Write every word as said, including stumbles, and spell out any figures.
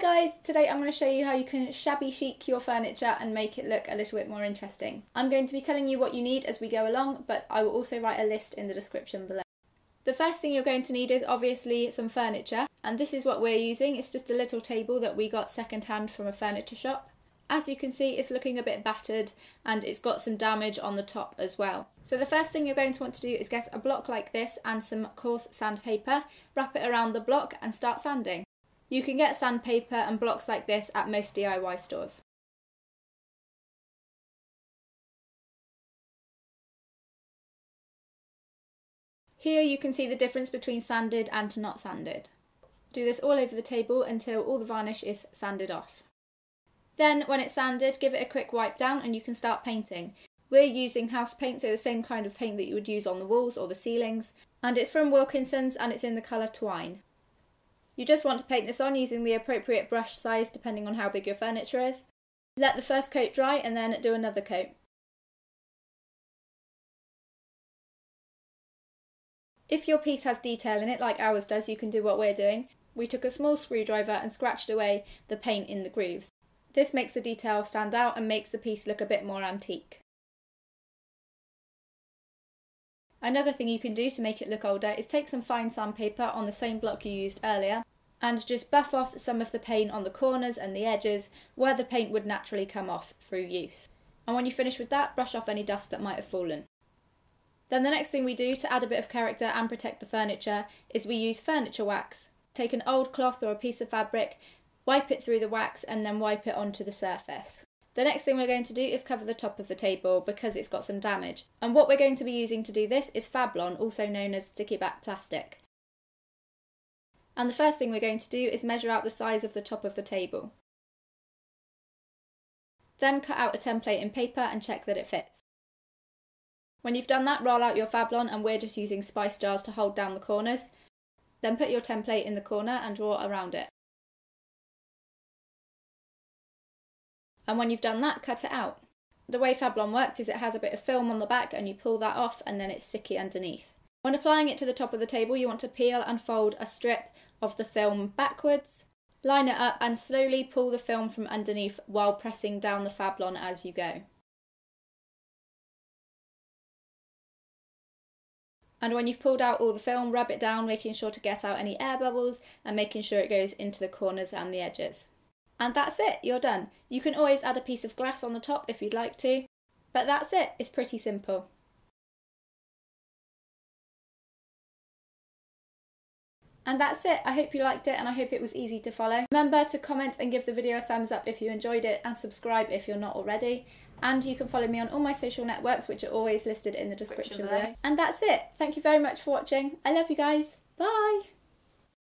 guys, today I'm going to show you how you can shabby chic your furniture and make it look a little bit more interesting. I'm going to be telling you what you need as we go along, but I will also write a list in the description below. The first thing you're going to need is obviously some furniture, and this is what we're using. It's just a little table that we got second hand from a furniture shop. As you can see, it's looking a bit battered and it's got some damage on the top as well. So the first thing you're going to want to do is get a block like this and some coarse sandpaper, wrap it around the block and start sanding. You can get sandpaper and blocks like this at most D I Y stores. Here you can see the difference between sanded and not sanded. Do this all over the table until all the varnish is sanded off. Then when it's sanded, give it a quick wipe down and you can start painting. We're using house paint, so the same kind of paint that you would use on the walls or the ceilings, and it's from Wilkinson's and it's in the colour Twine. You just want to paint this on using the appropriate brush size depending on how big your furniture is. Let the first coat dry and then do another coat. If your piece has detail in it like ours does, you can do what we're doing. We took a small screwdriver and scratched away the paint in the grooves. This makes the detail stand out and makes the piece look a bit more antique. Another thing you can do to make it look older is take some fine sandpaper on the same block you used earlier and just buff off some of the paint on the corners and the edges where the paint would naturally come off through use. And when you finish with that, brush off any dust that might have fallen. Then the next thing we do to add a bit of character and protect the furniture is we use furniture wax. Take an old cloth or a piece of fabric, wipe it through the wax and then wipe it onto the surface. The next thing we're going to do is cover the top of the table because it's got some damage. And what we're going to be using to do this is Fablon, also known as sticky back plastic. And the first thing we're going to do is measure out the size of the top of the table. Then cut out a template in paper and check that it fits. When you've done that, roll out your Fablon, and we're just using spice jars to hold down the corners. Then put your template in the corner and draw around it. And when you've done that, cut it out. The way Fablon works is it has a bit of film on the back and you pull that off and then it's sticky underneath. When applying it to the top of the table, you want to peel and fold a strip of the film backwards, line it up and slowly pull the film from underneath while pressing down the Fablon as you go. And when you've pulled out all the film, rub it down, making sure to get out any air bubbles and making sure it goes into the corners and the edges. And that's it, you're done. You can always add a piece of glass on the top if you'd like to, but that's it, it's pretty simple. And that's it, I hope you liked it and I hope it was easy to follow. Remember to comment and give the video a thumbs up if you enjoyed it and subscribe if you're not already. And you can follow me on all my social networks, which are always listed in the description below. And that's it, thank you very much for watching. I love you guys, bye!